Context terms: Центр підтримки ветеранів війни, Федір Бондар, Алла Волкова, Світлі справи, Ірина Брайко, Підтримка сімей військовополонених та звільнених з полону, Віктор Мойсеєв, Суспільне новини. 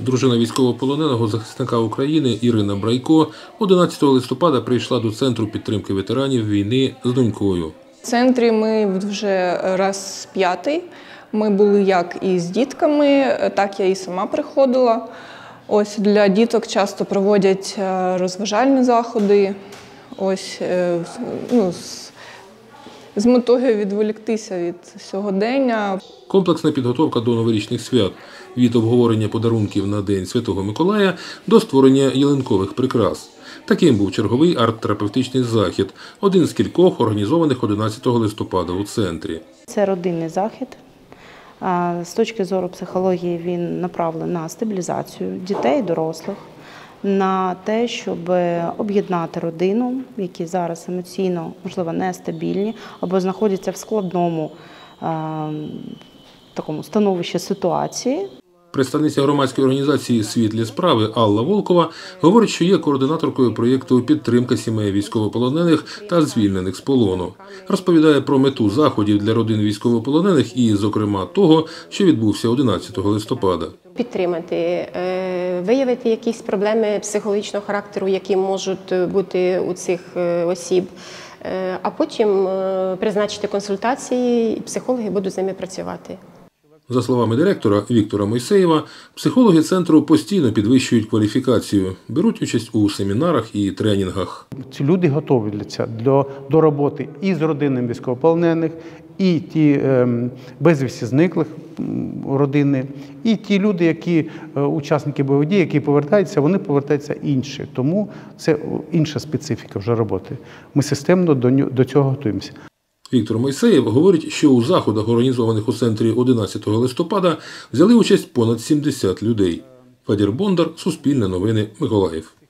Дружина військовополоненого захисника України Ірина Брайко 11 листопада прийшла до Центру підтримки ветеранів війни з донькою. В центрі ми вже раз п'ятий. Ми були як і з дітками, так я і сама приходила. Ось для діток часто проводять розважальні заходи, ось, ну, з метою відволіктися від сьогодення. Комплексна підготовка до новорічних свят. Від обговорення подарунків на День Святого Миколая до створення ялинкових прикрас. Таким був черговий арт-терапевтичний захід. Один з кількох, організованих 11 листопада у центрі. Це родинний захід. З точки зору психології він направлений на стабілізацію дітей і дорослих, на те, щоб об'єднати родину, які зараз емоційно, можливо, нестабільні, або знаходяться в складному такому становищі ситуації. Представниця громадської організації «Світлі справи» Алла Волкова говорить, що є координаторкою проєкту «Підтримка сімей військовополонених та звільнених з полону». Розповідає про мету заходів для родин військовополонених і, зокрема, того, що відбувся 11 листопада. Підтримати, виявити якісь проблеми психологічного характеру, які можуть бути у цих осіб, а потім призначити консультації, і психологи будуть з ними працювати. За словами директора Віктора Мойсеєва, психологи центру постійно підвищують кваліфікацію, беруть участь у семінарах і тренінгах. Ці люди готуються до роботи і з родинами військовополонених, і ті безвісті зниклих родини, і ті люди, які учасники бойових дій, які повертаються, вони повертаються інші. Тому це інша специфіка вже роботи. Ми системно до цього готуємося. Віктор Мойсеєв говорить, що у заходах, організованих у центрі 11 листопада, взяли участь понад 70 людей. Федір Бондар, Суспільне новини, Миколаїв.